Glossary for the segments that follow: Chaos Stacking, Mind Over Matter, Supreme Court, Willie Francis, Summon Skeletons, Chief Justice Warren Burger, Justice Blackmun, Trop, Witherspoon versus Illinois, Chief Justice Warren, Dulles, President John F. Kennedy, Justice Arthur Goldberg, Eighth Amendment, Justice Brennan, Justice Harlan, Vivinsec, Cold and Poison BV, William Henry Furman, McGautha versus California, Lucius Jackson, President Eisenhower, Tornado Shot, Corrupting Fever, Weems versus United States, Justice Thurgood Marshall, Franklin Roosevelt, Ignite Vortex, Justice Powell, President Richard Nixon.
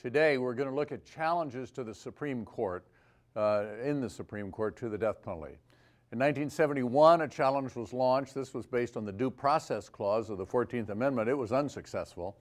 Today we're going to look at challenges to the Supreme Court, to the death penalty. In 1971, a challenge was launched. This was based on the Due Process Clause of the 14th Amendment. It was unsuccessful.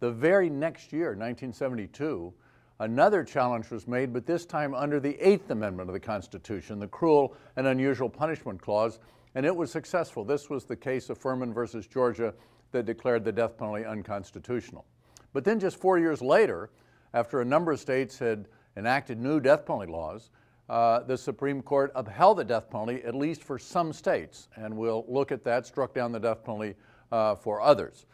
The very next year, 1972, another challenge was made, but this time under the 8th Amendment of the Constitution, the Cruel and Unusual Punishment Clause, and it was successful. This was the case of Furman versus Georgia that declared the death penalty unconstitutional. But then just 4 years later, after a number of states had enacted new death penalty laws, the Supreme Court upheld the death penalty, at least for some states, and we'll look at that, struck down the death penalty for others.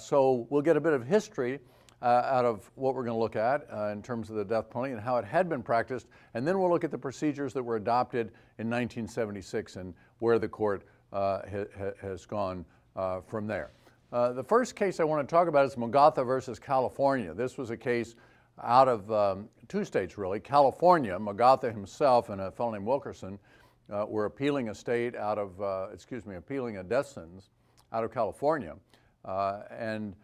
So we'll get a bit of history out of what we're going to look at in terms of the death penalty and how it had been practiced, and then we'll look at the procedures that were adopted in 1976 and where the court has gone from there. The first case I want to talk about is McGautha versus California. This was a case out of two states, really. California, McGautha himself and a fellow named Wilkerson were appealing a state out of, appealing a death sentence out of California. And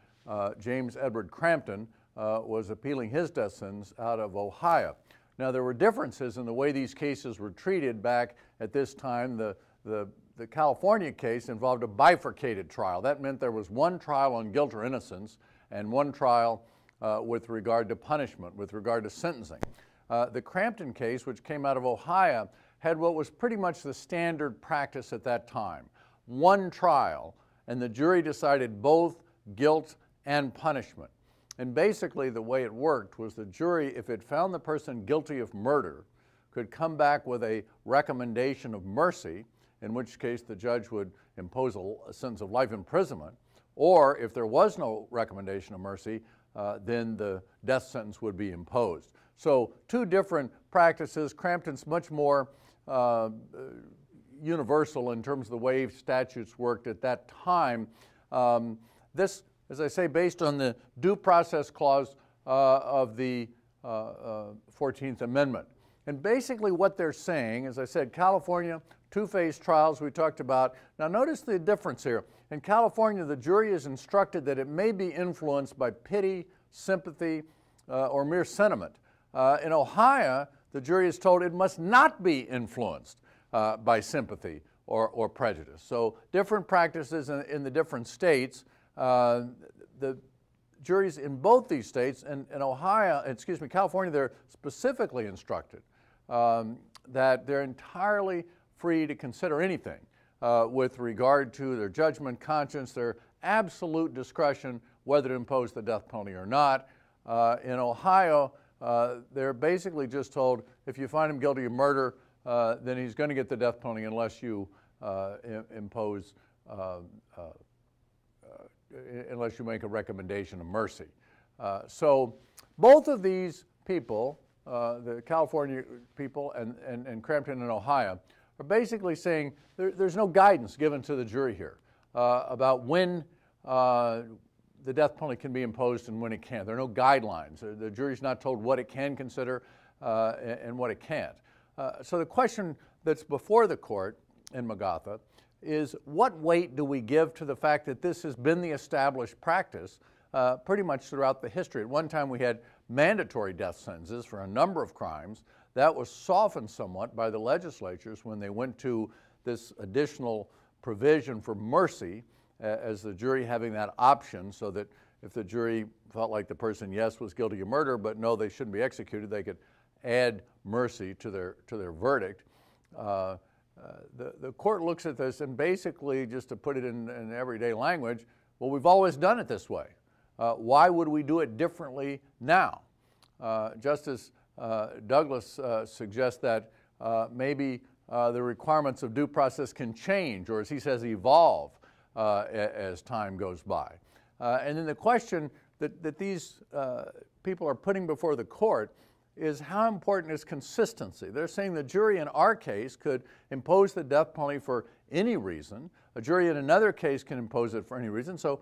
James Edward Crampton was appealing his death sentence out of Ohio. Now, there were differences in the way these cases were treated back at this time. The California case involved a bifurcated trial. That meant there was one trial on guilt or innocence and one trial with regard to punishment, with regard to sentencing. The Crampton case, which came out of Ohio, had what was pretty much the standard practice at that time. One trial, and the jury decided both guilt and punishment. And basically the way it worked was the jury, if it found the person guilty of murder, could come back with a recommendation of mercy, in which case the judge would impose a sentence of life imprisonment, or if there was no recommendation of mercy, then the death sentence would be imposed. So two different practices. Crampton's much more universal in terms of the way statutes worked at that time. This, as I say, based on the Due Process Clause of the 14th Amendment. And basically what they're saying, as I said, California, two-phase trials we talked about. Now notice the difference here. In California, the jury is instructed that it may be influenced by pity, sympathy, or mere sentiment. In Ohio, the jury is told it must not be influenced by sympathy or prejudice. So different practices in the different states. The juries in both these states, and in Ohio, excuse me, California, they're specifically instructed that they're entirely free to consider anything with regard to their judgment, conscience, their absolute discretion whether to impose the death penalty or not. In Ohio, they're basically just told if you find him guilty of murder, then he's going to get the death penalty unless you impose, unless you make a recommendation of mercy. So both of these people, the California people and Crampton and Ohio, are basically saying there's no guidance given to the jury here about when the death penalty can be imposed and when it can't. There are no guidelines. The jury's not told what it can consider and what it can't. So the question that's before the court in McGautha is what weight do we give to the fact that this has been the established practice pretty much throughout the history. At one time we had mandatory death sentences for a number of crimes. That was softened somewhat by the legislatures when they went to this additional provision for mercy as the jury having that option, so that if the jury felt like the person, yes, was guilty of murder, but no, they shouldn't be executed, they could add mercy to their verdict. The court looks at this and basically, just to put it in everyday language, well, we've always done it this way. Why would we do it differently now? Justice Douglas suggests that maybe the requirements of due process can change, or as he says, evolve as time goes by. And then the question that these people are putting before the court is how important is consistency? They're saying the jury in our case could impose the death penalty for any reason. A jury in another case can impose it for any reason. So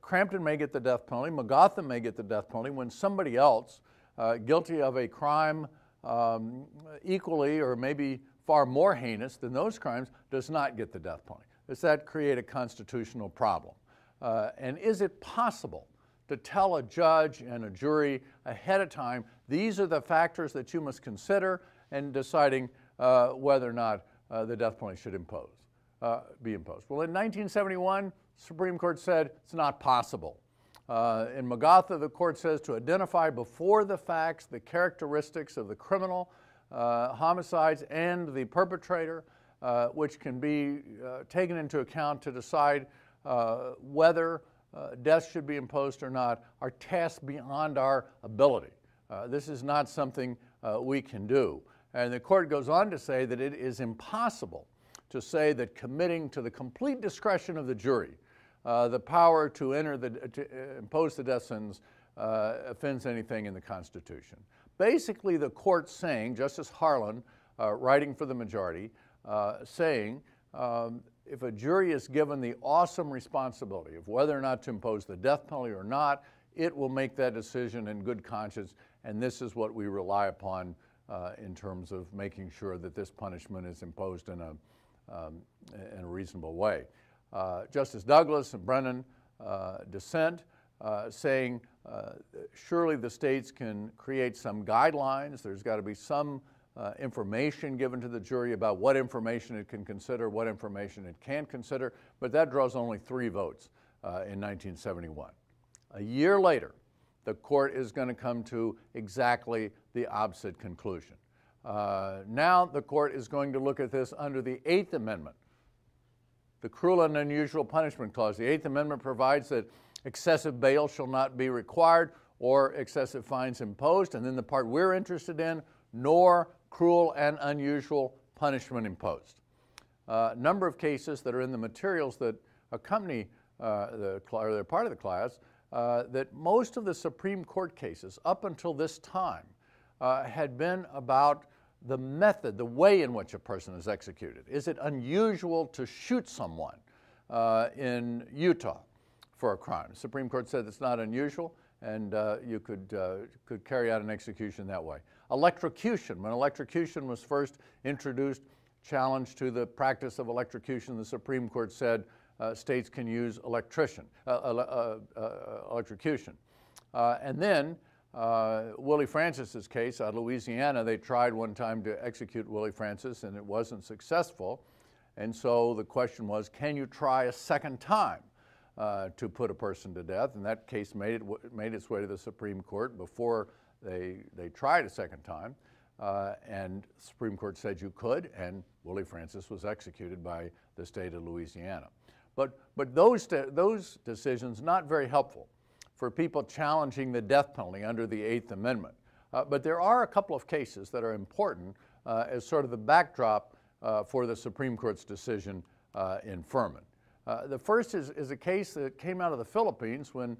Crampton may get the death penalty, McGautha may get the death penalty when somebody else guilty of a crime equally or maybe far more heinous than those crimes does not get the death penalty. Does that create a constitutional problem? And is it possible to tell a judge and a jury ahead of time, these are the factors that you must consider in deciding whether or not the death penalty should be imposed. Well, in 1971, the Supreme Court said it's not possible. In McGautha, the court says to identify before the facts the characteristics of the criminal homicides and the perpetrator, which can be taken into account to decide whether death should be imposed or not, are tasks beyond our ability. This is not something we can do. And the court goes on to say that it is impossible to say that committing to the complete discretion of the jury the power to impose the death sentence offends anything in the Constitution. Basically, the court saying, Justice Harlan, writing for the majority, saying if a jury is given the awesome responsibility of whether or not to impose the death penalty or not, it will make that decision in good conscience, and this is what we rely upon in terms of making sure that this punishment is imposed in a reasonable way. Justice Douglas and Brennan dissent, saying surely the states can create some guidelines. There's got to be some information given to the jury about what information it can consider, what information it can't consider, but that draws only 3 votes in 1971. A year later, the court is going to come to exactly the opposite conclusion. Now the court is going to look at this under the 8th Amendment. The cruel and unusual punishment clause. The 8th Amendment provides that excessive bail shall not be required or excessive fines imposed, and then the part we're interested in, nor cruel and unusual punishment imposed. A number of cases that are in the materials that accompany they're part of the class, that most of the Supreme Court cases up until this time had been about the method, the way in which a person is executed. Is it unusual to shoot someone in Utah for a crime? The Supreme Court said it's not unusual, and you could carry out an execution that way. Electrocution. When electrocution was first introduced, challenge to the practice of electrocution, the Supreme Court said states can use electrocution. And then Willie Francis's case out of Louisiana, they tried one time to execute Willie Francis and it wasn't successful, and so the question was, can you try a second time to put a person to death? And that case made its way to the Supreme Court before they tried a second time, and the Supreme Court said you could, and Willie Francis was executed by the state of Louisiana. But those decisions not very helpful for people challenging the death penalty under the 8th Amendment. But there are a couple of cases that are important as sort of the backdrop for the Supreme Court's decision in Furman. The first is a case that came out of the Philippines when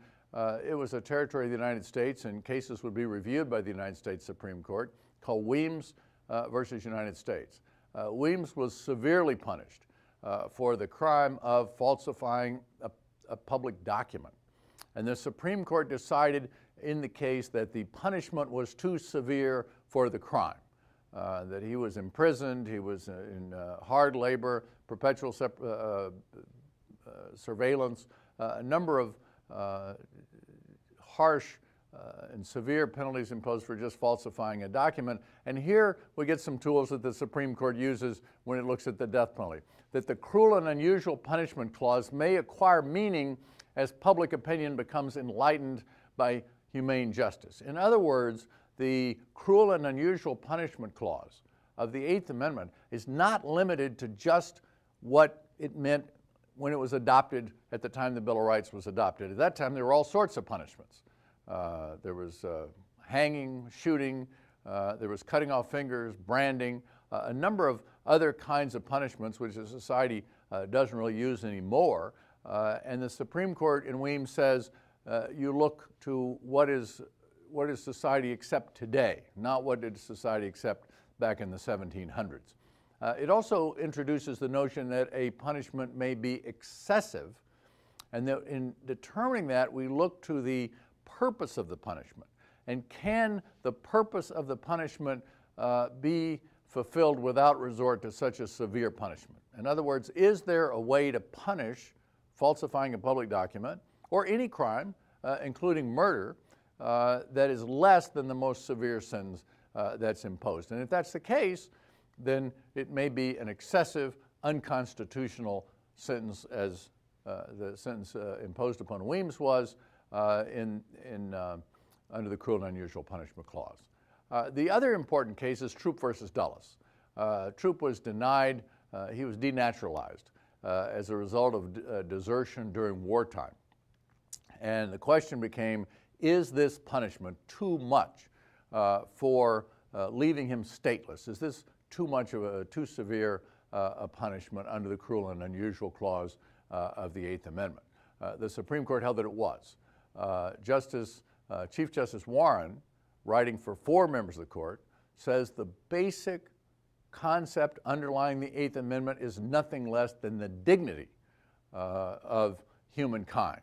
it was a territory of the United States and cases would be reviewed by the United States Supreme Court, called Weems versus United States. Weems was severely punished for the crime of falsifying a public document. And the Supreme Court decided in the case that the punishment was too severe for the crime, that he was imprisoned, he was in hard labor, perpetual surveillance, a number of harsh and severe penalties imposed for just falsifying a document. And here we get some tools that the Supreme Court uses when it looks at the death penalty, that the cruel and unusual punishment clause may acquire meaning as public opinion becomes enlightened by humane justice. In other words, the cruel and unusual punishment clause of the 8th Amendment is not limited to just what it meant when it was adopted at the time the Bill of Rights was adopted. At that time, there were all sorts of punishments. There was hanging, shooting, there was cutting off fingers, branding, a number of other kinds of punishments which the society doesn't really use anymore. And the Supreme Court in Weems says you look to what is society accept today, not what did society accept back in the 1700s. It also introduces the notion that a punishment may be excessive, and that in determining that we look to the purpose of the punishment, and can the purpose of the punishment be fulfilled without resort to such a severe punishment? In other words, is there a way to punish falsifying a public document, or any crime including murder, that is less than the most severe sentence that's imposed. And if that's the case, then it may be an excessive, unconstitutional sentence, as the sentence imposed upon Weems was under the Cruel and Unusual Punishment Clause. The other important case is Trop versus Dulles. Trop was denied, he was denaturalized as a result of desertion during wartime. And the question became, is this punishment too much for leaving him stateless? Is this too much of a, too severe a punishment under the Cruel and Unusual Clause of the 8th Amendment? The Supreme Court held that it was. Chief Justice Warren, writing for 4 members of the court, says the basic concept underlying the 8th Amendment is nothing less than the dignity of humankind.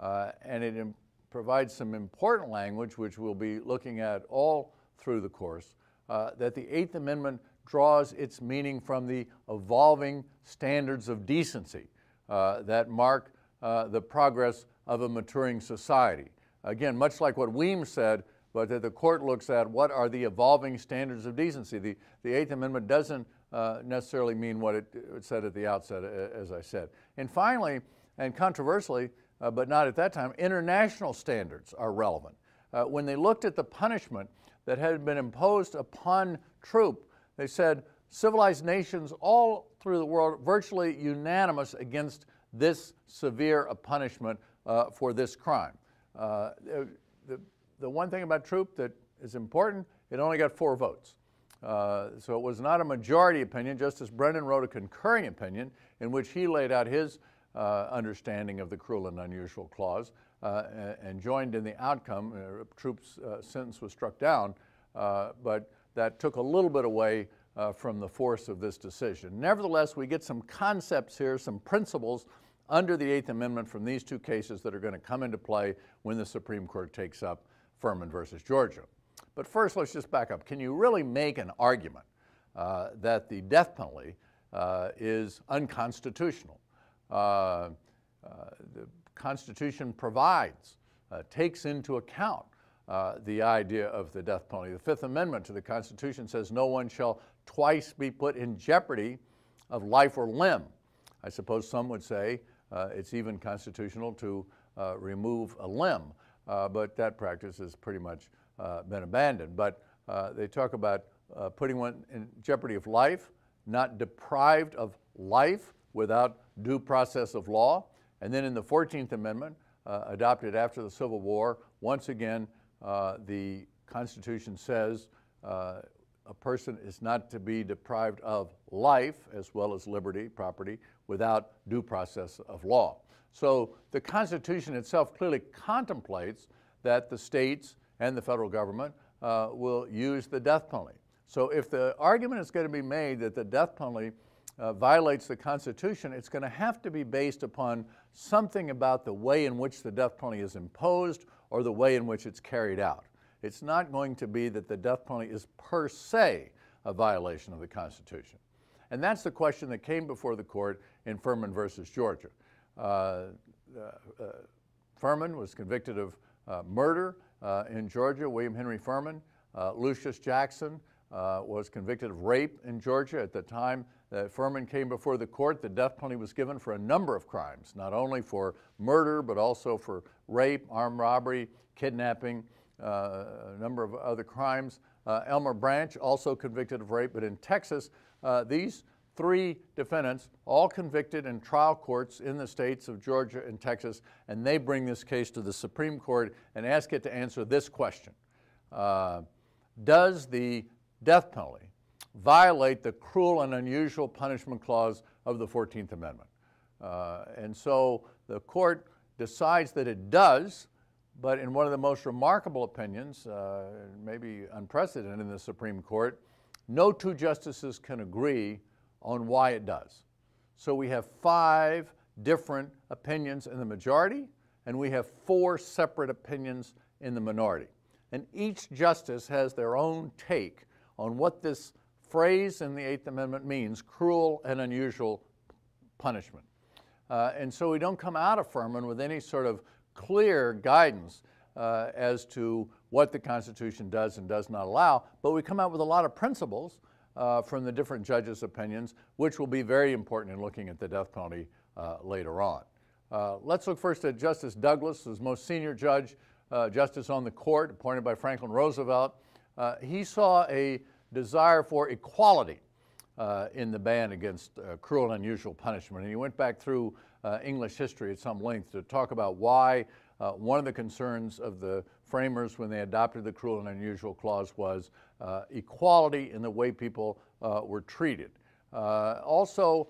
And it provides some important language, which we'll be looking at all through the course, that the 8th Amendment draws its meaning from the evolving standards of decency that mark the progress of a maturing society. Again, much like what Weems said, but that the court looks at what are the evolving standards of decency. The 8th Amendment doesn't necessarily mean what it said at the outset, as I said. And finally, and controversially, but not at that time, international standards are relevant. When they looked at the punishment that had been imposed upon Trop, they said civilized nations all through the world virtually unanimous against this severe a punishment for this crime. The one thing about Trop that is important, it only got 4 votes. So it was not a majority opinion. Justice Brennan wrote a concurring opinion in which he laid out his understanding of the Cruel and Unusual Clause and joined in the outcome. Trop's sentence was struck down, but that took a little bit away from the force of this decision. Nevertheless, we get some concepts here, some principles under the 8th Amendment from these 2 cases that are going to come into play when the Supreme Court takes up Furman versus Georgia. But first, let's just back up. Can you really make an argument that the death penalty is unconstitutional? The Constitution provides, takes into account the idea of the death penalty. The 5th Amendment to the Constitution says no one shall twice be put in jeopardy of life or limb. I suppose some would say it's even constitutional to remove a limb, but that practice has pretty much been abandoned. But they talk about putting one in jeopardy of life, not deprived of life without due process of law. And then in the 14th Amendment, adopted after the Civil War, once again, the Constitution says a person is not to be deprived of life as well as liberty, property, without due process of law. So the Constitution itself clearly contemplates that the states and the federal government will use the death penalty. So if the argument is going to be made that the death penalty violates the Constitution, it's going to have to be based upon something about the way in which the death penalty is imposed or the way in which it's carried out. It's not going to be that the death penalty is per se a violation of the Constitution. And that's the question that came before the court in Furman versus Georgia. Furman was convicted of murder in Georgia, William Henry Furman. Lucius Jackson was convicted of rape in Georgia at the time that Furman came before the court. The death penalty was given for a number of crimes, not only for murder, but also for rape, armed robbery, kidnapping, a number of other crimes. Elmer Branch, also convicted of rape, but in Texas, these 3 defendants, all convicted in trial courts in the states of Georgia and Texas, and they bring this case to the Supreme Court and ask it to answer this question. Does the death penalty violate the Cruel and Unusual Punishment Clause of the 14th Amendment? And so the court decides that it does, but in one of the most remarkable opinions, maybe unprecedented in the Supreme Court, no 2 justices can agree on why it does. So we have 5 different opinions in the majority, and we have 4 separate opinions in the minority. And each justice has their own take on what this phrase in the 8th Amendment means, cruel and unusual punishment. And so we don't come out of Furman with any sort of clear guidance as to what the Constitution does and does not allow, but we come out with a lot of principles from the different judges' opinions, which will be very important in looking at the death penalty later on. Let's look first at Justice Douglas, who's most senior judge, justice on the court, appointed by Franklin Roosevelt. He saw a desire for equality in the ban against cruel and unusual punishment. And he went back through English history at some length to talk about why one of the concerns of the framers when they adopted the cruel and unusual clause was equality in the way people were treated. Also,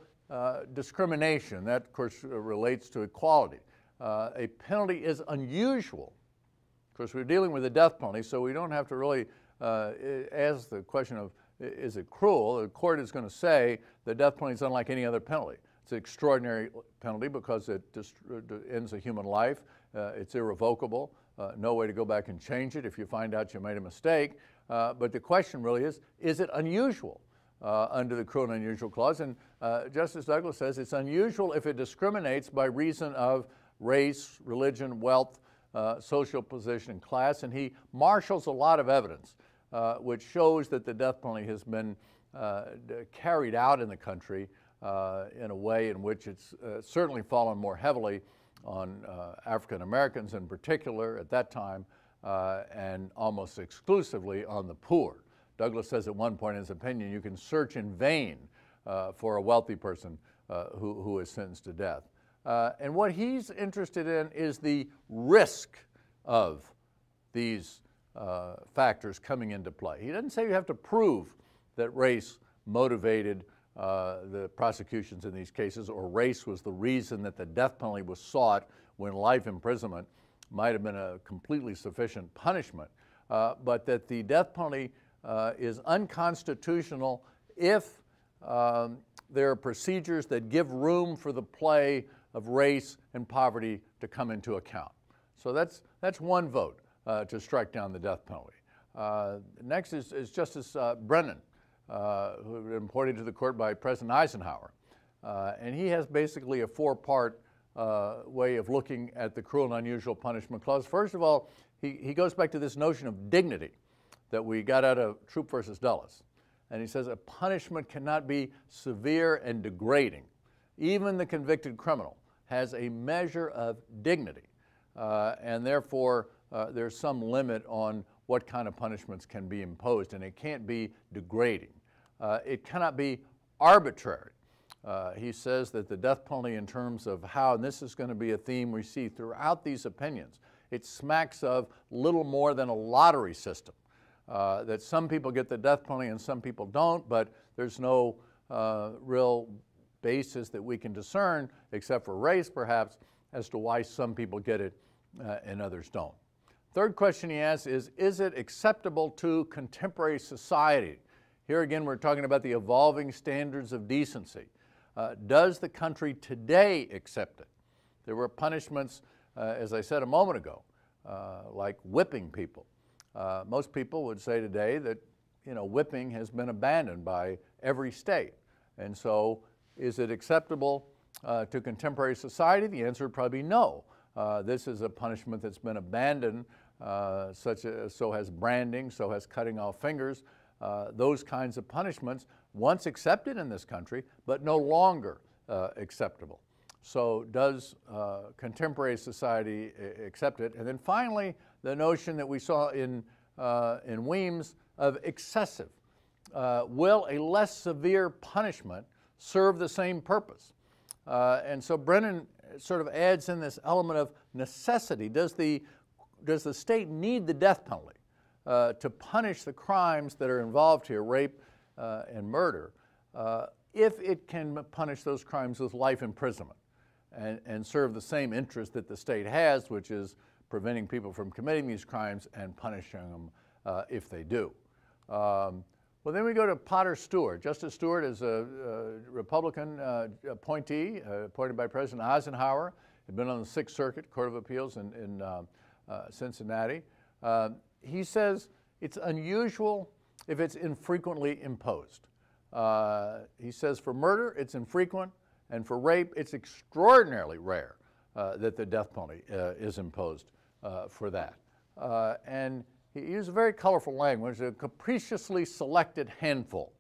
discrimination, that of course relates to equality. A penalty is unusual. Of course, we're dealing with the death penalty, so we don't have to really ask the question of is it cruel. The court is going to say the death penalty is unlike any other penalty. It's an extraordinary penalty because it ends a human life. It's irrevocable. No way to go back and change it if you find out you made a mistake. But the question really is it unusual under the cruel and unusual clause? And Justice Douglas says it's unusual if it discriminates by reason of race, religion, wealth, social position, and class. And he marshals a lot of evidence which shows that the death penalty has been carried out in the country in a way in which it's certainly fallen more heavily on African Americans in particular at that time and almost exclusively on the poor. Douglas says at one point in his opinion, you can search in vain for a wealthy person who is sentenced to death. And what he's interested in is the risk of these factors coming into play. He doesn't say you have to prove that race motivated the prosecutions in these cases, or race was the reason that the death penalty was sought when life imprisonment might have been a completely sufficient punishment, but that the death penalty is unconstitutional if there are procedures that give room for the play of race and poverty to come into account. So that's one vote to strike down the death penalty. Next is Justice Brennan, who was appointed to the court by President Eisenhower. And he has basically a four-part way of looking at the cruel and unusual punishment clause. First of all, he goes back to this notion of dignity that we got out of Trop versus Dulles. And he says a punishment cannot be severe and degrading. Even the convicted criminal has a measure of dignity. And therefore, there's some limit on what kind of punishments can be imposed, and it can't be degrading. It cannot be arbitrary. He says that the death penalty in terms of how, and this is going to be a theme we see throughout these opinions, it smacks of little more than a lottery system, that some people get the death penalty and some people don't, but there's no real basis that we can discern, except for race perhaps, as to why some people get it and others don't. Third question he asks is it acceptable to contemporary society? Here again, we're talking about the evolving standards of decency. Does the country today accept it? There were punishments, as I said a moment ago, like whipping people. Most people would say today that, you know, whipping has been abandoned by every state. And so is it acceptable to contemporary society? The answer would probably be no. This is a punishment that's been abandoned, so has branding, so has cutting off fingers. Those kinds of punishments once accepted in this country, but no longer acceptable. So does contemporary society accept it? And then finally, the notion that we saw in Weems of excessive. Will a less severe punishment serve the same purpose? And so Brennan sort of adds in this element of necessity. Does the state need the death penalty to punish the crimes that are involved here, rape and murder, if it can punish those crimes with life imprisonment and serve the same interest that the state has, which is preventing people from committing these crimes and punishing them if they do. Well, then we go to Potter Stewart. Justice Stewart is a Republican appointee, appointed by President Eisenhower, had been on the Sixth Circuit Court of Appeals in Cincinnati. He says it's unusual if it's infrequently imposed. He says for murder, it's infrequent, and for rape, it's extraordinarily rare that the death penalty is imposed for that. And he used a very colorful language, a capriciously selected handful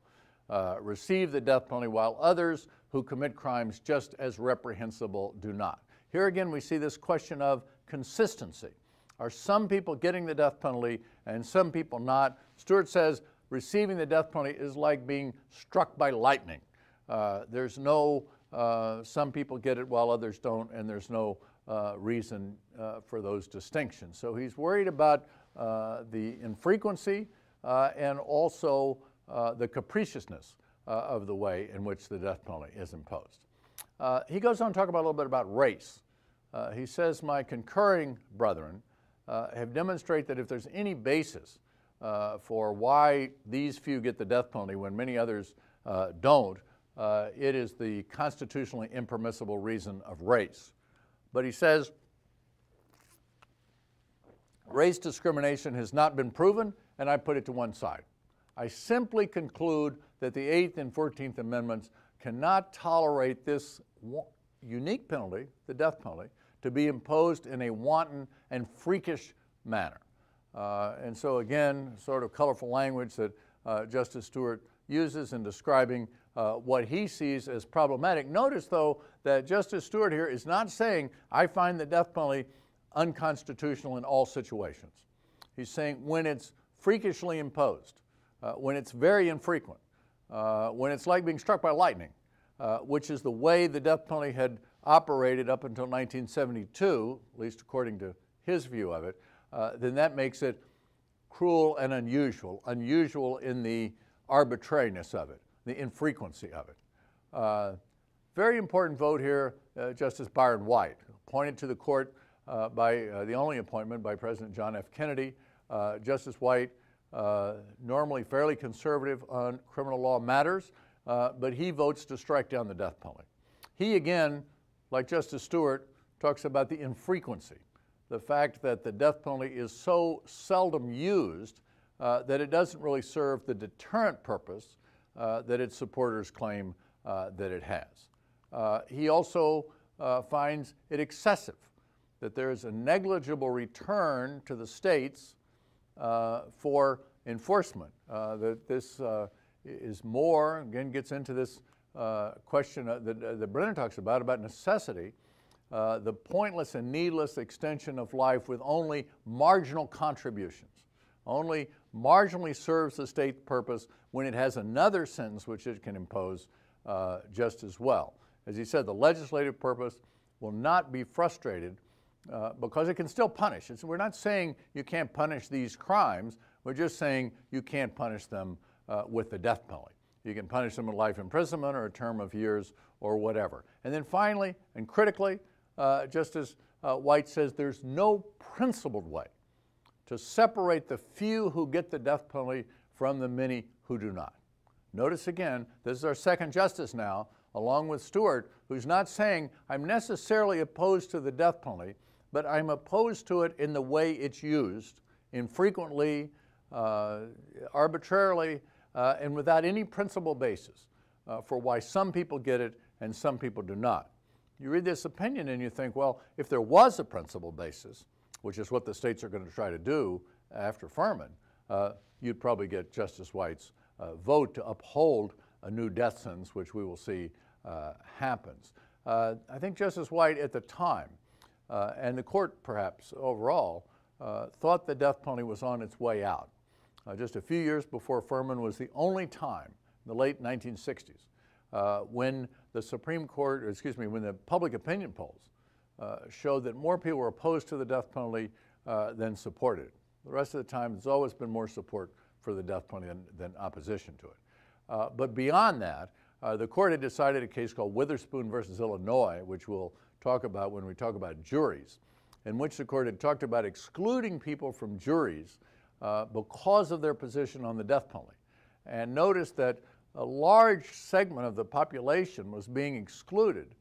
receive the death penalty while others who commit crimes just as reprehensible do not. Here again we see this question of consistency. Are some people getting the death penalty and some people not? Stewart says receiving the death penalty is like being struck by lightning. There's no some people get it while others don't, and there's no reason for those distinctions. So he's worried about the infrequency and also the capriciousness of the way in which the death penalty is imposed. He goes on to talk about a little bit about race. He says, my concurring brethren have demonstrated that if there's any basis for why these few get the death penalty when many others don't, it is the constitutionally impermissible reason of race. But he says, race discrimination has not been proven, and I put it to one side. I simply conclude that the 8th and 14th Amendments cannot tolerate this unique penalty, the death penalty, to be imposed in a wanton and freakish manner. And so again, sort of colorful language that Justice Stewart uses in describing what he sees as problematic. Notice, though, that Justice Stewart here is not saying, I find the death penalty unconstitutional in all situations. He's saying when it's freakishly imposed, when it's very infrequent, when it's like being struck by lightning, which is the way the death penalty had operated up until 1972, at least according to his view of it, then that makes it cruel and unusual, unusual in the arbitrariness of it, the infrequency of it. Very important vote here, Justice Byron White, appointed to the court by the only appointment by President John F. Kennedy. Justice White, normally fairly conservative on criminal law matters, but he votes to strike down the death penalty. He again, like Justice Stewart, talks about the infrequency, the fact that the death penalty is so seldom used that it doesn't really serve the deterrent purpose that its supporters claim that it has. He also finds it excessive, that there is a negligible return to the states for enforcement, that this is more, again gets into this question that Brennan talks about necessity, the pointless and needless extension of life with only marginal contributions, only marginally serves the state purpose when it has another sentence which it can impose just as well. As he said, the legislative purpose will not be frustrated because it can still punish. We're not saying you can't punish these crimes, we're just saying you can't punish them with the death penalty. You can punish them with life imprisonment or a term of years or whatever. And then finally, and critically, Justice White says there's no principled way to separate the few who get the death penalty from the many who do not. Notice again, this is our second justice now, along with Stewart, who's not saying I'm necessarily opposed to the death penalty, but I'm opposed to it in the way it's used, infrequently, arbitrarily, and without any principle basis for why some people get it and some people do not. You read this opinion and you think, well, if there was a principle basis, which is what the states are going to try to do after Furman, you'd probably get Justice White's vote to uphold a new death sentence, which we will see happens. I think Justice White at the time, and the court perhaps overall, thought the death penalty was on its way out. Just a few years before Furman was the only time in the late 1960s when the Supreme Court, or excuse me, when the public opinion polls showed that more people were opposed to the death penalty than supported it. The rest of the time, there's always been more support for the death penalty than opposition to it. But beyond that, the court had decided a case called Witherspoon versus Illinois, which we'll talk about when we talk about juries, in which the court had talked about excluding people from juries because of their position on the death penalty, and noticed that a large segment of the population was being excluded,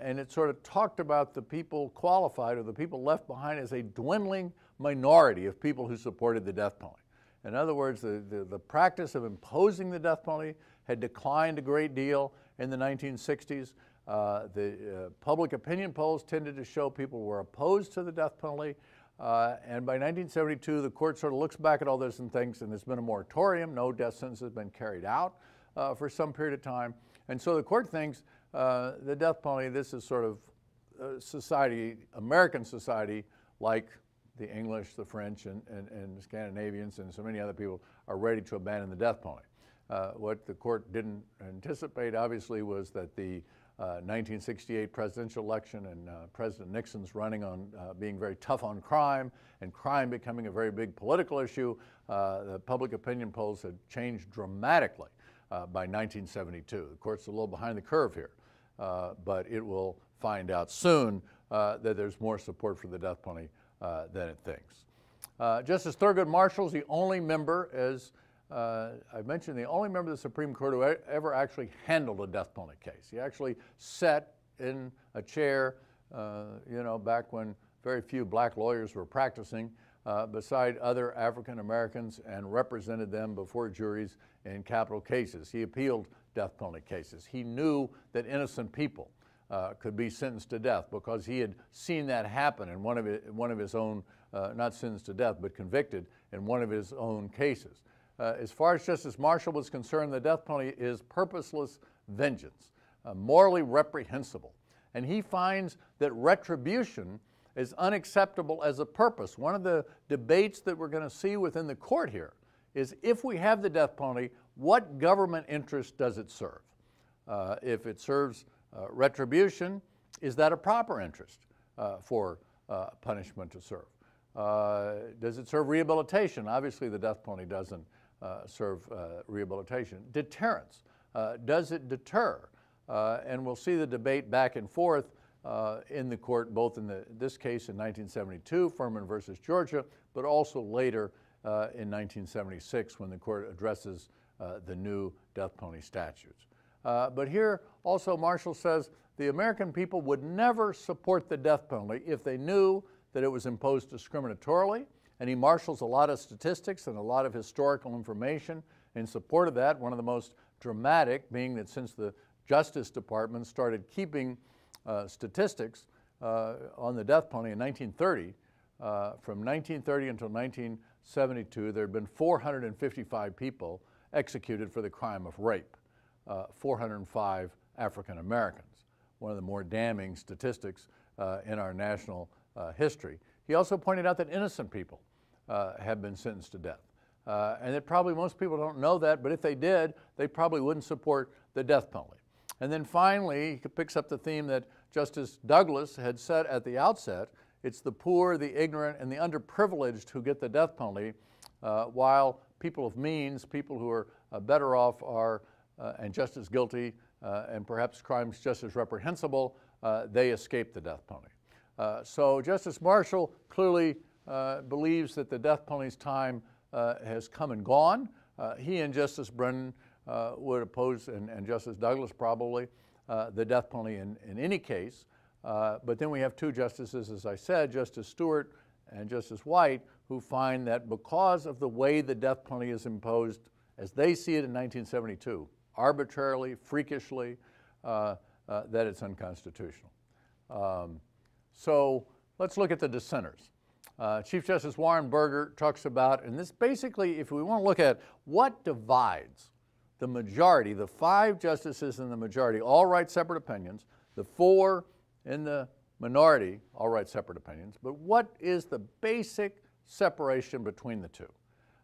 and it sort of talked about the people qualified or the people left behind as a dwindling minority of people who supported the death penalty. In other words, the practice of imposing the death penalty had declined a great deal in the 1960s, The public opinion polls tended to show people were opposed to the death penalty. And by 1972, the court sort of looks back at all this and thinks, and there's been a moratorium, no death sentence has been carried out for some period of time. And so the court thinks the death penalty, this is sort of society, American society, like the English, the French, and Scandinavians, and so many other people are ready to abandon the death penalty. What the court didn't anticipate, obviously, was that the 1968 presidential election and President Nixon's running on being very tough on crime and crime becoming a very big political issue, the public opinion polls had changed dramatically by 1972. The court's a little behind the curve here, but it will find out soon that there's more support for the death penalty than it thinks. Justice Thurgood Marshall is the only member, as I mentioned, the only member of the Supreme Court who ever actually handled a death penalty case. He actually sat in a chair, you know, back when very few black lawyers were practicing, beside other African Americans and represented them before juries in capital cases. He appealed death penalty cases. He knew that innocent people could be sentenced to death because he had seen that happen in one of his own, not sentenced to death, but convicted in one of his own cases. As far as Justice Marshall was concerned, the death penalty is purposeless vengeance, morally reprehensible. And he finds that retribution is unacceptable as a purpose. One of the debates that we're going to see within the court here is, if we have the death penalty, what government interest does it serve? If it serves retribution, is that a proper interest for punishment to serve? Does it serve rehabilitation? Obviously, the death penalty doesn't serve rehabilitation. Deterrence. Does it deter? And we'll see the debate back and forth in the court, both in this case in 1972, Furman versus Georgia, but also later in 1976 when the court addresses the new death penalty statutes. But here also Marshall says the American people would never support the death penalty if they knew that it was imposed discriminatorily, and he marshals a lot of statistics and a lot of historical information in support of that, one of the most dramatic being that since the Justice Department started keeping statistics on the death penalty in 1930, from 1930 until 1972, there had been 455 people executed for the crime of rape, 405 African Americans, one of the more damning statistics in our national history. He also pointed out that innocent people have been sentenced to death. And that probably most people don't know that, but if they did, they probably wouldn't support the death penalty. And then finally, he picks up the theme that Justice Douglas had said at the outset, it's the poor, the ignorant, and the underprivileged who get the death penalty, while people of means, people who are better off are, and just as guilty, and perhaps crimes just as reprehensible, they escape the death penalty. So Justice Marshall clearly believes that the death penalty's time has come and gone. He and Justice Brennan would oppose, and Justice Douglas probably, the death penalty in any case. But then we have two justices, as I said, Justice Stewart and Justice White, who find that because of the way the death penalty is imposed, as they see it in 1972, arbitrarily, freakishly, that it's unconstitutional. So let's look at the dissenters. Chief Justice Warren Burger talks about, and this basically, if we want to look at what divides the majority, the five justices in the majority all write separate opinions, the four in the minority all write separate opinions, but what is the basic separation between the two?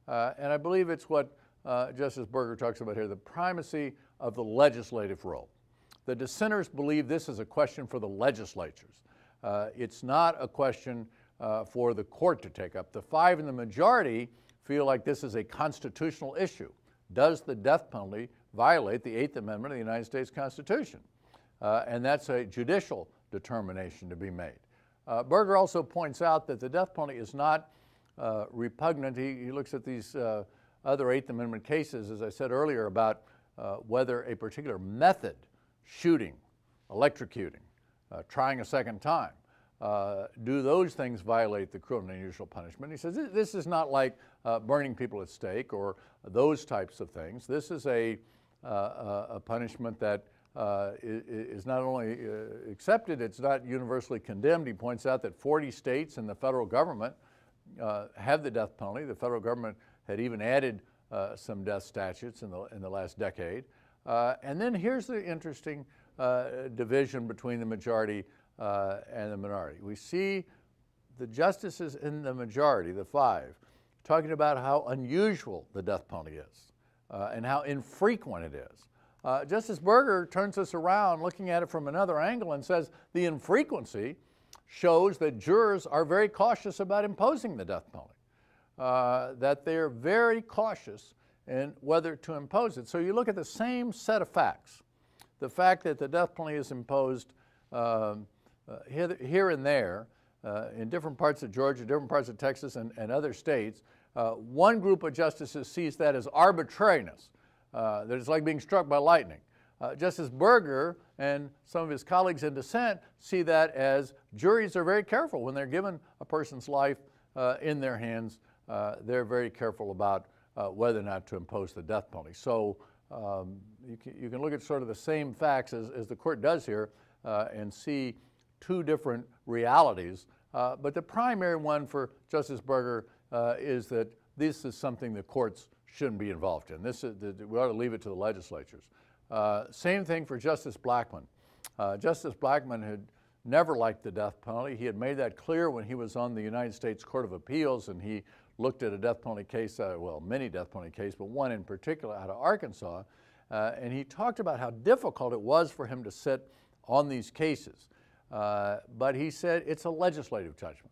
And I believe it's what Justice Burger talks about here, the primacy of the legislative role. The dissenters believe this is a question for the legislatures. It's not a question for the court to take up. The five in the majority feel like this is a constitutional issue. Does the death penalty violate the Eighth Amendment of the United States Constitution? And that's a judicial determination to be made. Burger also points out that the death penalty is not repugnant. He looks at these other Eighth Amendment cases, as I said earlier, about whether a particular method, shooting, electrocuting, trying a second time, do those things violate the cruel and unusual punishment? He says this is not like burning people at stake or those types of things. This is a punishment that is not only accepted, it's not universally condemned. He points out that 40 states and the federal government have the death penalty. The federal government had even added some death statutes in the last decade. And then here's the interesting division between the majority and the minority. We see the justices in the majority, the five, talking about how unusual the death penalty is and how infrequent it is. Justice Burger turns this around, looking at it from another angle, and says the infrequency shows that jurors are very cautious about imposing the death penalty, that they're very cautious in whether to impose it. So you look at the same set of facts, the fact that the death penalty is imposed here and there in different parts of Georgia, different parts of Texas, and other states. One group of justices sees that as arbitrariness, that it's like being struck by lightning. Justice Burger and some of his colleagues in dissent see that as juries are very careful when they're given a person's life in their hands. They're very careful about whether or not to impose the death penalty. So you can look at sort of the same facts as the court does here and see two different realities. But the primary one for Justice Burger is that this is something the courts shouldn't be involved in. This is we ought to leave it to the legislatures. Same thing for Justice Blackmun. Justice Blackmun had never liked the death penalty. He had made that clear when he was on the United States Court of Appeals, and he looked at a death penalty case, well, many death penalty cases, but one in particular out of Arkansas, and he talked about how difficult it was for him to sit on these cases. But he said it's a legislative judgment.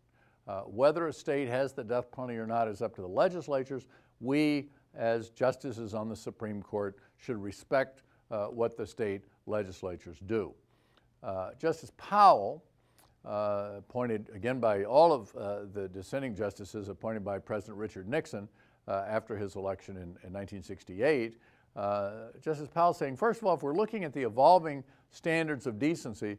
Whether a state has the death penalty or not is up to the legislatures. We, as justices on the Supreme Court, should respect what the state legislatures do. Justice Powell, appointed again by all of the dissenting justices, appointed by President Richard Nixon after his election in 1968, Justice Powell saying, first of all, if we're looking at the evolving standards of decency,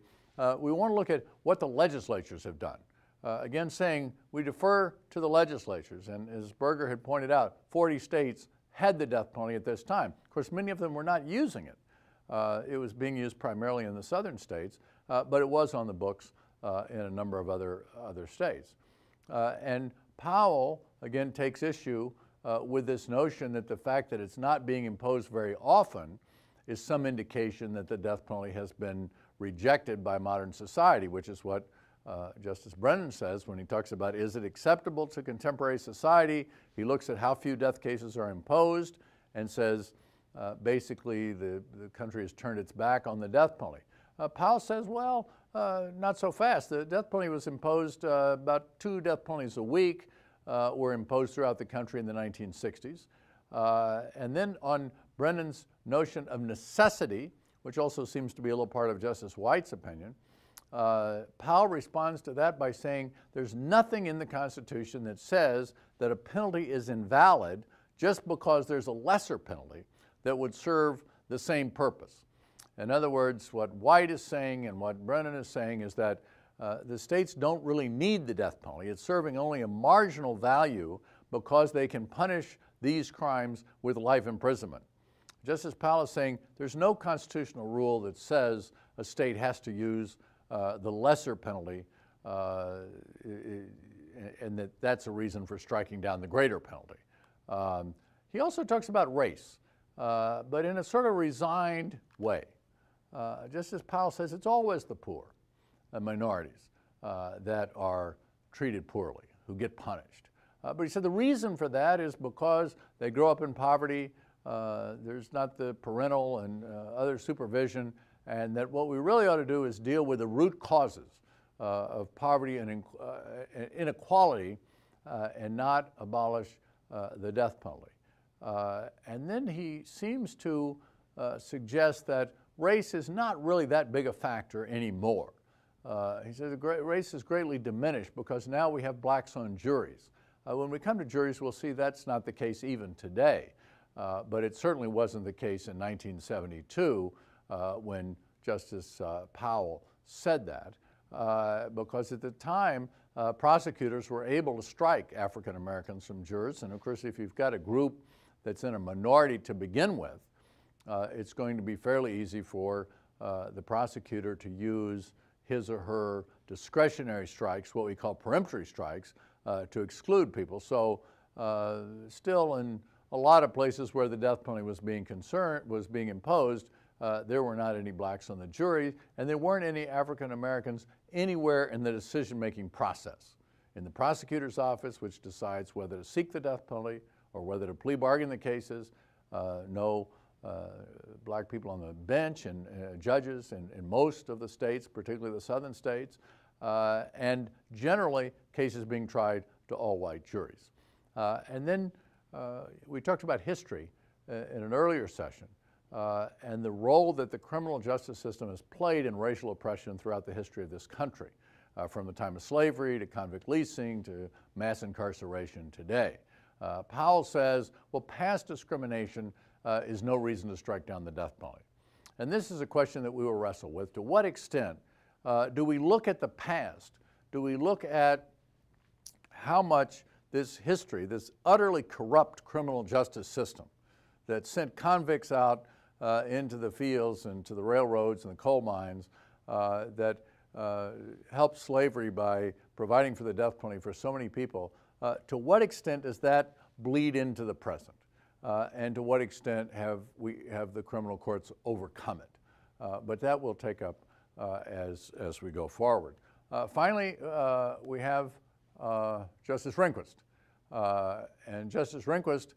we want to look at what the legislatures have done. Again saying we defer to the legislatures, and as Burger had pointed out, 40 states had the death penalty at this time. Of course, many of them were not using it. It was being used primarily in the southern states, but it was on the books in a number of other states. And Powell, again, takes issue with this notion that the fact that it's not being imposed very often is some indication that the death penalty has been rejected by modern society, which is what Justice Brennan says when he talks about, is it acceptable to contemporary society? He looks at how few death cases are imposed and says basically the country has turned its back on the death penalty. Powell says, well, not so fast. The death penalty was imposed, about 2 death penalties a week were imposed throughout the country in the 1960s. And then on Brennan's notion of necessity, which also seems to be a little part of Justice White's opinion, Powell responds to that by saying there's nothing in the Constitution that says that a penalty is invalid just because there's a lesser penalty that would serve the same purpose. In other words, what White is saying and what Brennan is saying is that the states don't really need the death penalty. It's serving only a marginal value because they can punish these crimes with life imprisonment. Justice Powell is saying there's no constitutional rule that says a state has to use the lesser penalty, and that's a reason for striking down the greater penalty. He also talks about race, but in a sort of resigned way. Justice Powell says it's always the poor and minorities that are treated poorly, who get punished. But he said the reason for that is because they grow up in poverty, there's not the parental and other supervision, and that what we really ought to do is deal with the root causes of poverty and inequality and not abolish the death penalty. And then he seems to suggest that race is not really that big a factor anymore. He says race is greatly diminished because now we have blacks on juries. When we come to juries, we'll see that's not the case even today, but it certainly wasn't the case in 1972. When Justice Powell said that, because at the time prosecutors were able to strike African Americans from jurors, and of course if you've got a group that's in a minority to begin with, it's going to be fairly easy for the prosecutor to use his or her discretionary strikes, what we call peremptory strikes, to exclude people. So still in a lot of places where the death penalty was being imposed, there were not any blacks on the jury, and there weren't any African Americans anywhere in the decision-making process. In the prosecutor's office, which decides whether to seek the death penalty or whether to plea bargain the cases, no black people on the bench and judges in most of the states, particularly the southern states, and generally cases being tried to all white juries. And then we talked about history in an earlier session. And the role that the criminal justice system has played in racial oppression throughout the history of this country, from the time of slavery to convict leasing to mass incarceration today. Powell says, well, past discrimination is no reason to strike down the death penalty. And this is a question that we will wrestle with. To what extent do we look at the past? Do we look at how much this history, this utterly corrupt criminal justice system that sent convicts out into the fields and to the railroads and the coal mines, that helped slavery by providing for the death penalty for so many people, to what extent does that bleed into the present? And to what extent have the criminal courts overcome it? But that will take up as we go forward. Finally, we have Justice Rehnquist. And Justice Rehnquist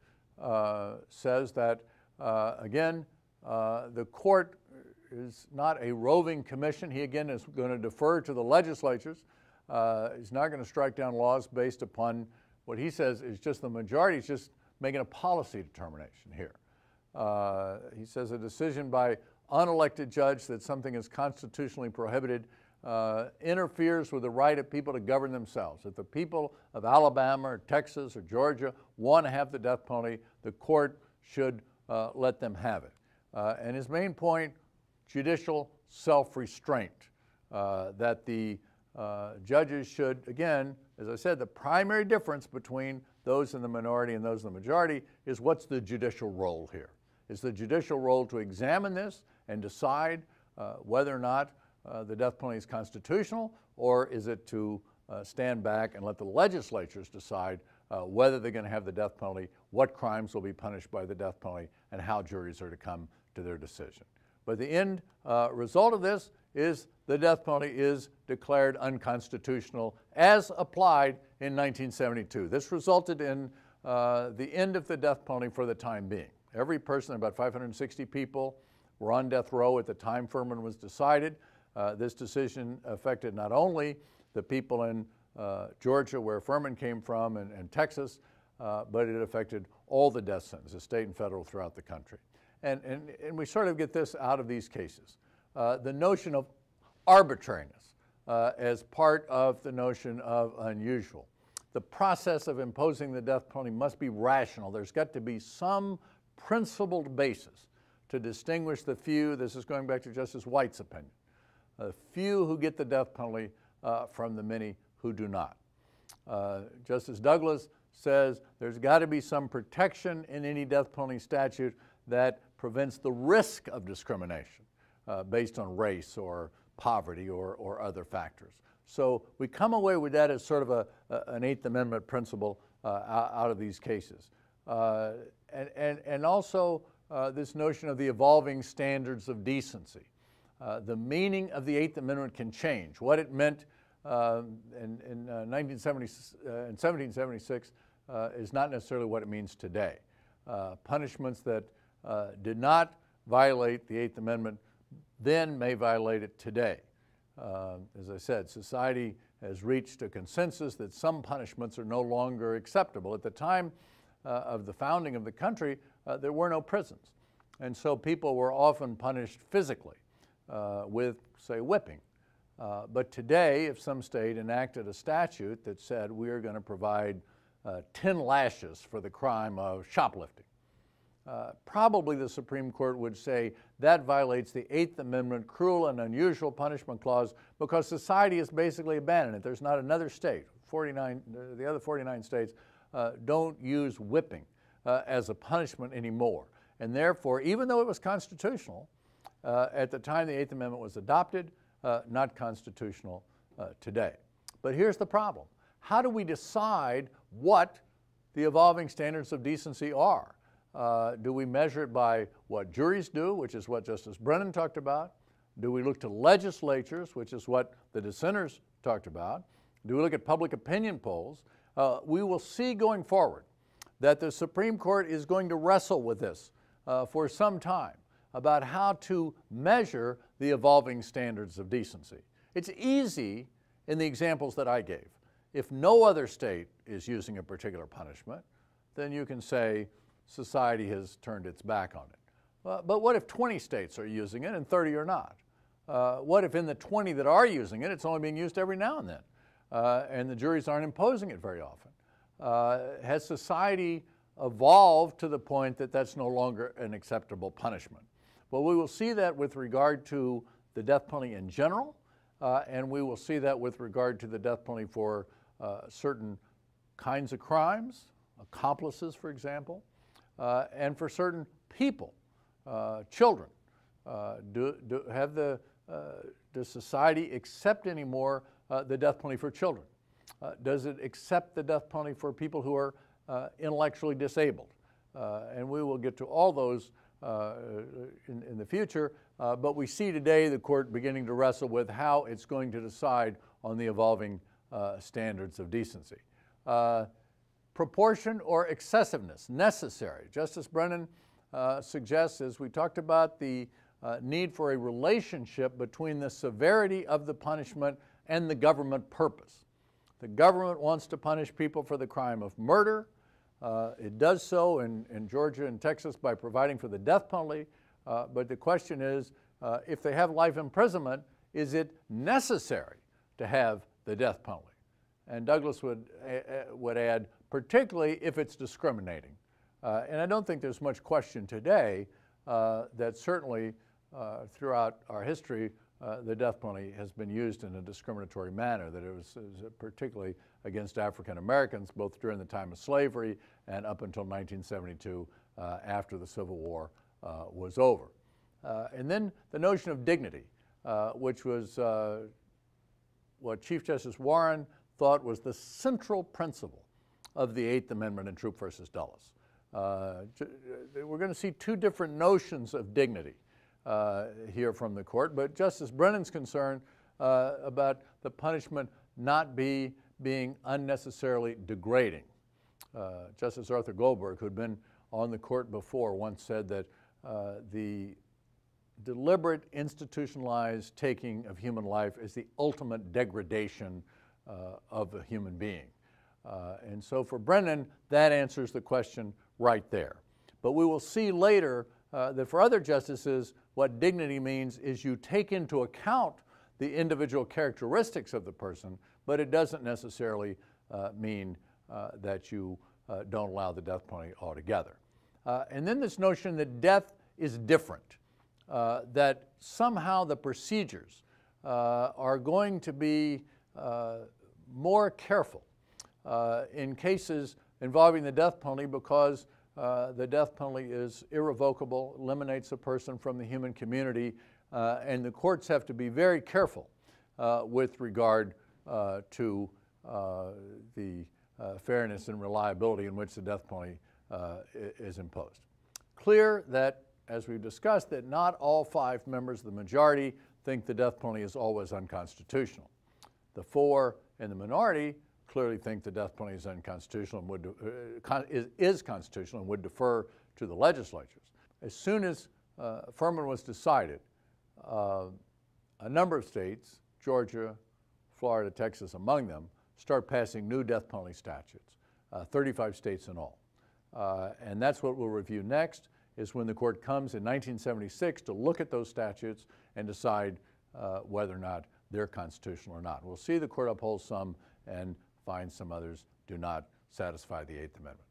says that, again, the court is not a roving commission. He, again, is going to defer to the legislatures. He's not going to strike down laws based upon what he says is just the majority. He's just making a policy determination here. He says a decision by unelected judge that something is constitutionally prohibited interferes with the right of people to govern themselves. If the people of Alabama or Texas or Georgia want to have the death penalty, the court should let them have it. And his main point, judicial self-restraint, that the judges should, again, as I said, the primary difference between those in the minority and those in the majority is what's the judicial role here. Is the judicial role to examine this and decide whether or not the death penalty is constitutional, or is it to stand back and let the legislatures decide whether they're going to have the death penalty, what crimes will be punished by the death penalty, and how juries are to come to their decision. But the end result of this is the death penalty is declared unconstitutional as applied in 1972. This resulted in the end of the death penalty for the time being. Every person, about 560 people, were on death row at the time Furman was decided. This decision affected not only the people in Georgia, where Furman came from, and Texas, but it affected all the death sentences, state and federal, throughout the country. And we sort of get this out of these cases. The notion of arbitrariness as part of the notion of unusual. The process of imposing the death penalty must be rational. There's got to be some principled basis to distinguish the few. This is going back to Justice White's opinion. A few who get the death penalty from the many who do not. Justice Douglas says there's got to be some protection in any death penalty statute that prevents the risk of discrimination based on race or poverty or other factors. So we come away with that as sort of an Eighth Amendment principle out of these cases. And also this notion of the evolving standards of decency. The meaning of the Eighth Amendment can change. What it meant in 1776 is not necessarily what it means today. Punishments that did not violate the Eighth Amendment then may violate it today. As I said, society has reached a consensus that some punishments are no longer acceptable. At the time of the founding of the country, there were no prisons. And so people were often punished physically. With, say, whipping. But today, if some state enacted a statute that said we are going to provide 10 lashes for the crime of shoplifting, probably the Supreme Court would say that violates the Eighth Amendment cruel and unusual punishment clause because society has basically abandoned it. There's not another state, the other 49 states don't use whipping as a punishment anymore. And therefore, even though it was constitutional, at the time the Eighth Amendment was adopted, not constitutional today. But here's the problem. How do we decide what the evolving standards of decency are? Do we measure it by what juries do, which is what Justice Brennan talked about? Do we look to legislatures, which is what the dissenters talked about? Do we look at public opinion polls? We will see going forward that the Supreme Court is going to wrestle with this for some time about how to measure the evolving standards of decency. It's easy in the examples that I gave. If no other state is using a particular punishment, then you can say society has turned its back on it. But what if 20 states are using it and 30 are not? What if in the 20 that are using it, it's only being used every now and then, and the juries aren't imposing it very often? Has society evolved to the point that that's no longer an acceptable punishment? Well, we will see that with regard to the death penalty in general, and we will see that with regard to the death penalty for certain kinds of crimes, accomplices, for example, and for certain people, children. Does society accept anymore the death penalty for children? Does it accept the death penalty for people who are intellectually disabled? And we will get to all those in the future, but we see today the court beginning to wrestle with how it's going to decide on the evolving standards of decency. Proportion or excessiveness necessary. Justice Brennan suggests, as we talked about, the need for a relationship between the severity of the punishment and the government purpose. The government wants to punish people for the crime of murder. It does so in Georgia and Texas by providing for the death penalty, but the question is, if they have life imprisonment, is it necessary to have the death penalty? And Douglas would add, particularly if it's discriminating. And I don't think there's much question today that certainly throughout our history, the death penalty has been used in a discriminatory manner, that it was particularly against African Americans, both during the time of slavery and up until 1972 after the Civil War was over. And then the notion of dignity, which was what Chief Justice Warren thought was the central principle of the Eighth Amendment in Trop versus Dulles. We're going to see two different notions of dignity here from the court, but Justice Brennan's concern about the punishment not being unnecessarily degrading. Justice Arthur Goldberg, who'd been on the court before, once said that the deliberate institutionalized taking of human life is the ultimate degradation of a human being. And so for Brennan, that answers the question right there. But we will see later that for other justices, what dignity means is you take into account the individual characteristics of the person, but it doesn't necessarily mean that you don't allow the death penalty altogether. And then this notion that death is different, that somehow the procedures are going to be more careful in cases involving the death penalty because the death penalty is irrevocable, eliminates a person from the human community, and the courts have to be very careful with regard to the fairness and reliability in which the death penalty is imposed. Clear that, as we've discussed, that not all five members of the majority think the death penalty is always unconstitutional. The four in the minority clearly think the death penalty is unconstitutional and is constitutional and would defer to the legislatures. As soon as Furman was decided, a number of states, Georgia, Florida, Texas among them, start passing new death penalty statutes, 35 states in all. And that's what we'll review next, is when the court comes in 1976 to look at those statutes and decide whether or not they're constitutional or not. We'll see the court uphold some and find some others do not satisfy the Eighth Amendment.